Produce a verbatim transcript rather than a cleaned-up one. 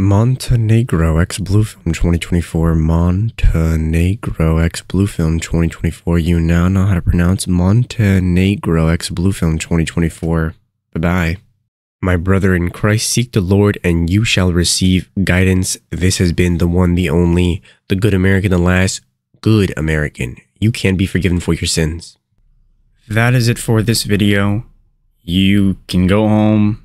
Montenegro x Blue Film twenty twenty-four. Montenegro x Blue Film twenty twenty-four. You now know how to pronounce Montenegro x Blue Film twenty twenty-four. Bye-bye. My brother in Christ, seek the Lord and you shall receive guidance. This has been the one, the only, the good American, the last good American. You can be forgiven for your sins. That is it for this video. You can go home.